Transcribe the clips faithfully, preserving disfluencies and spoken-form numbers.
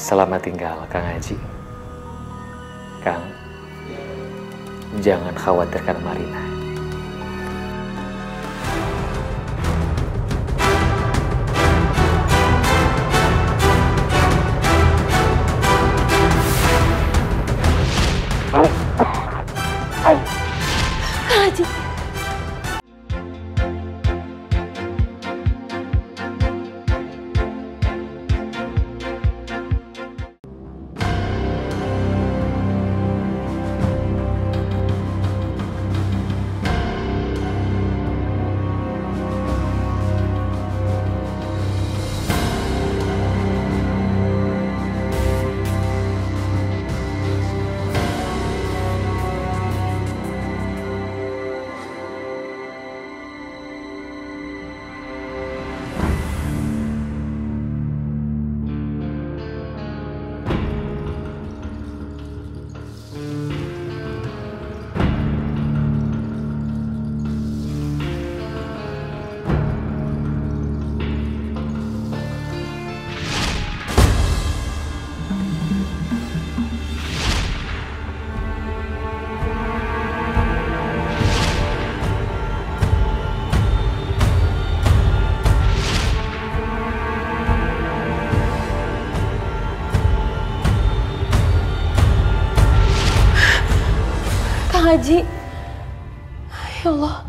Selamat tinggal, Kang Haji. Kang, jangan khawatirkan Marina. Kang Haji. Kang Haji, ya Allah,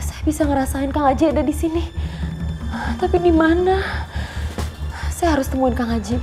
saya bisa ngerasain Kang Haji ada di sini. Tapi di mana? Saya harus temuin Kang Haji.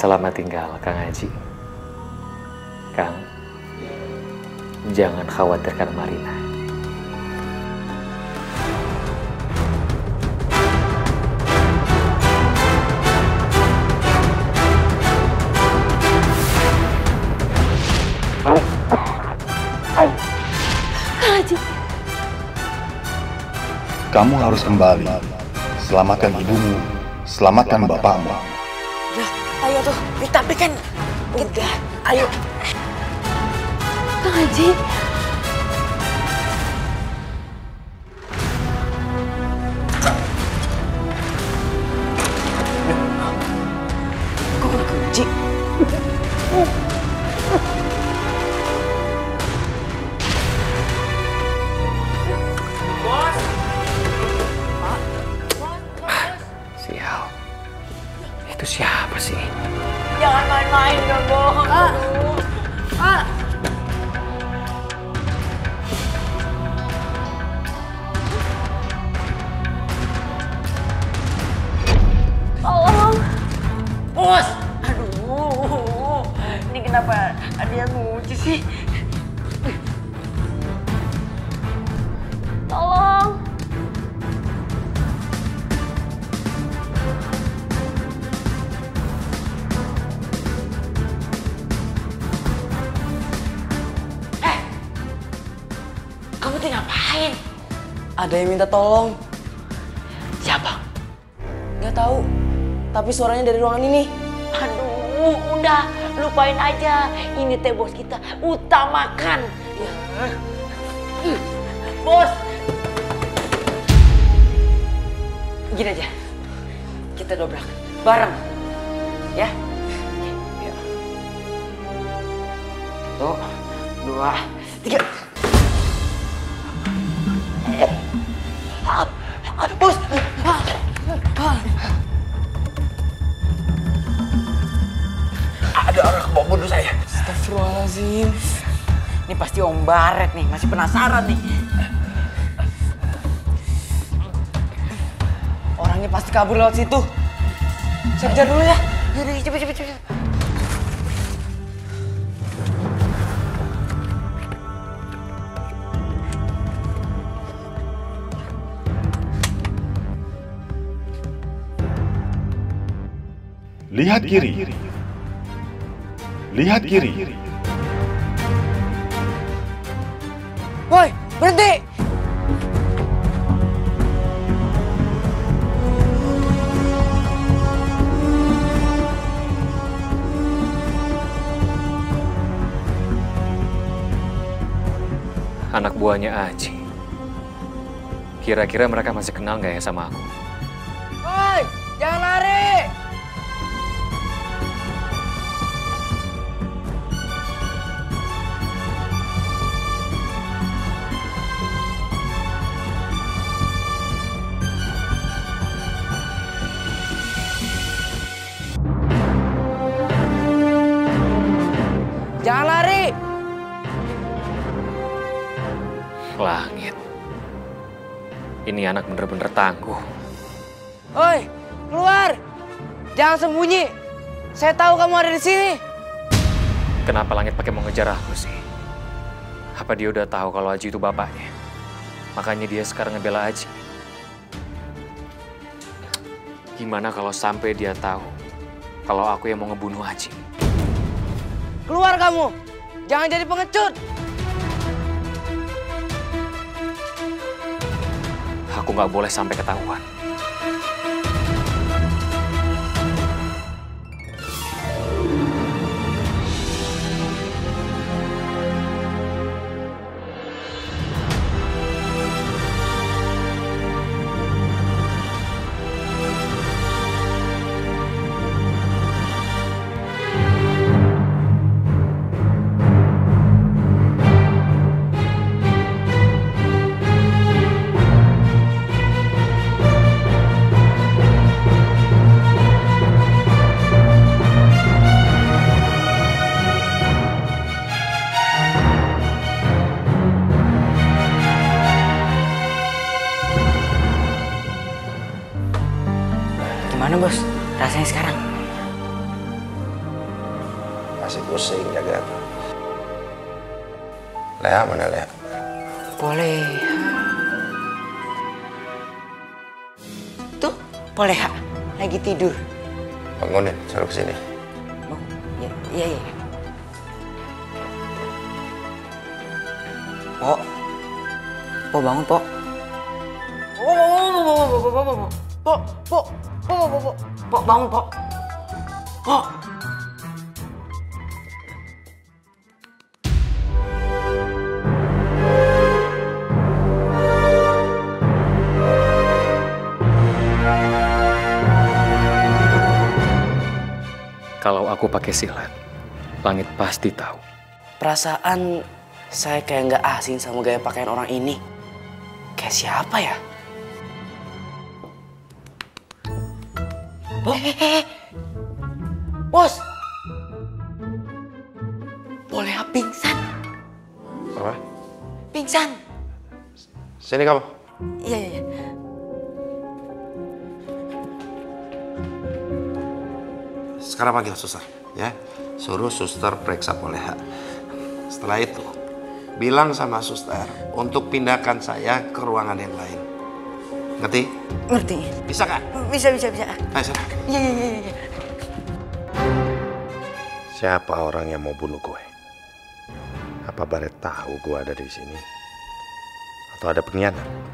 Selamat tinggal, Kang Haji. Kang, jangan khawatirkan Marina. Kang Haji. Kamu harus kembali. Selamatkan ibumu, selamatkan bapakmu. Ayo tuh, tapi kan udah, ayo. Kang Haji. Kok kunci? Bos. Sial. Itu siapa sih? Jangan main-main dong, dong. Ah. Ah. Tolong. Bos. Aduh. Ini kenapa ada yang nguci sih? Tolong. Ngapain? Ada yang minta tolong. Siapa? Nggak tahu. Tapi suaranya dari ruangan ini. Aduh, udah lupain aja. Ini teh bos kita, utamakan. Ya. Bos. Gini aja. Kita dobrak bareng. Ya. Ya. Satu, dua, tiga. Bos, ada orang mau bunuh saya. Astagfirullahaladzim. Ini pasti Om Baret nih, masih penasaran nih. Orangnya pasti kabur lewat situ. Saya kejar dulu ya. Cepet, cepet, cepet. Lihat kiri. Lihat kiri. Woi, berhenti! Anak buahnya Aji. Kira-kira mereka masih kenal nggak ya sama aku? Woi, jangan lari! Jangan lari! Langit. Ini anak bener-bener tangguh. Oi, keluar! Jangan sembunyi. Saya tahu kamu ada di sini. Kenapa Langit pakai mau ngejar aku sih? Apa dia udah tahu kalau Haji itu bapaknya? Makanya dia sekarang ngebela Haji. Gimana kalau sampai dia tahu kalau aku yang mau ngebunuh Haji? Keluar kamu! Jangan jadi pengecut! Aku nggak boleh sampai ketahuan. Gimana bos, rasanya sekarang? Masih pusing, jaga apa? Leha mana Leha? Boleh. Tuh, Poleha lagi tidur. Bangunin, suruh kesini. Oh, iya, iya, iya. Po, Po bangun, Po. Po, Po, Po, Po, Po, Po, Po, Po. Pok, pok, pok, pok, bangun, pok, pok. Kalau aku pakai silat, Langit pasti tahu. Perasaan saya kayak nggak asing sama gaya pakaian orang ini. Kayak siapa ya? Bos, bos, boleh pingsan. Apa? Pingsan. Sini kamu. Iya, iya, iya. Sekarang panggil suster, ya. Suruh suster periksa Poleha. Setelah itu, bilang sama suster untuk pindahkan saya ke ruangan yang lain. Ngerti? Ngerti. Bisa kan? Bisa, bisa, bisa. Ayo, sana. Iya, iya, iya, iya. Siapa orang yang mau bunuh gue? Apa Baret tahu gue ada di sini? Atau ada pengkhianat?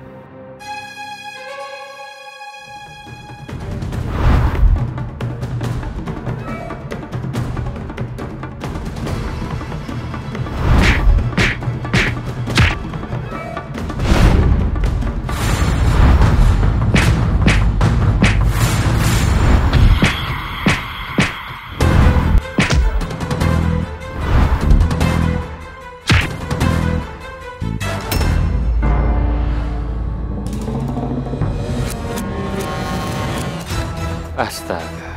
Astaga,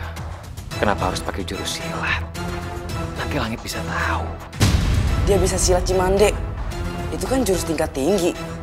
kenapa harus pakai jurus silat? Nanti Langit bisa tahu. Dia bisa silat Cimande. Itu kan jurus tingkat tinggi.